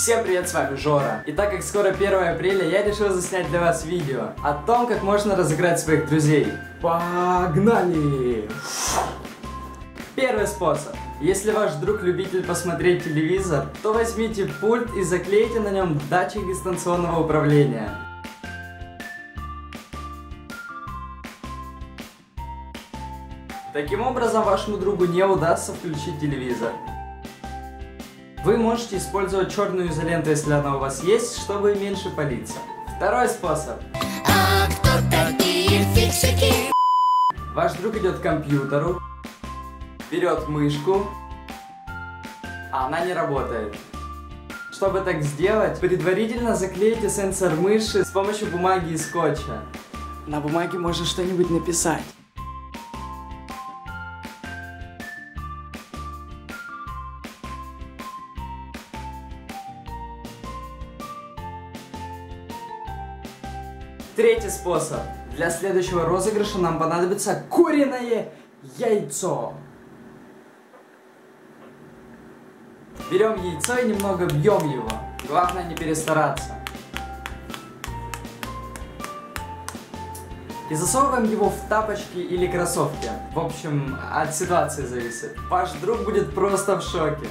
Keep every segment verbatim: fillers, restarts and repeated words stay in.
Всем привет, с вами Жора. И так как скоро первое апреля, я решил заснять для вас видео о том, как можно разыграть своих друзей. Погнали! Первый способ. Если ваш друг любитель посмотреть телевизор, то возьмите пульт и заклейте на нем датчик дистанционного управления. Таким образом, вашему другу не удастся включить телевизор. Вы можете использовать черную изоленту, если она у вас есть, чтобы меньше палиться. Второй способ. А кто такие фиксики? Ваш друг идет к компьютеру, берет мышку, а она не работает. Чтобы так сделать, предварительно заклейте сенсор мыши с помощью бумаги и скотча. На бумаге можно что-нибудь написать. Третий способ. Для следующего розыгрыша нам понадобится куриное яйцо. Берем яйцо и немного бьем его. Главное не перестараться. И засовываем его в тапочки или кроссовки. В общем, от ситуации зависит. Ваш друг будет просто в шоке.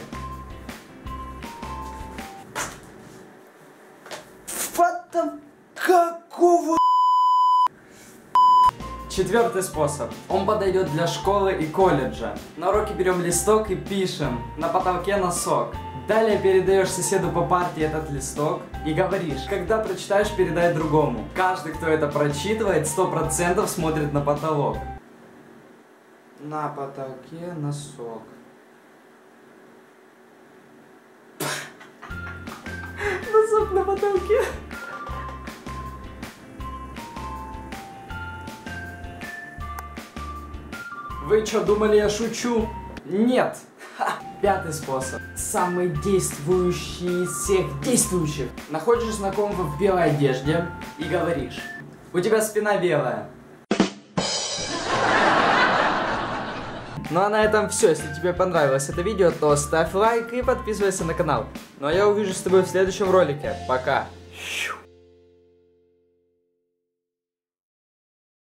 Четвертый способ. Он подойдет для школы и колледжа. На уроке берем листок и пишем на потолке носок. Далее передаешь соседу по парте этот листок и говоришь: когда прочитаешь, передай другому. Каждый, кто это прочитывает, сто процентов смотрит на потолок. На потолке носок. Носок на потолке. Вы что, думали, я шучу? Нет! Ха. Пятый способ. Самый действующий из всех действующих. Находишь знакомого в белой одежде и говоришь: у тебя спина белая. Ну а на этом все. Если тебе понравилось это видео, то ставь лайк и подписывайся на канал. Ну а я увижусь с тобой в следующем ролике. Пока!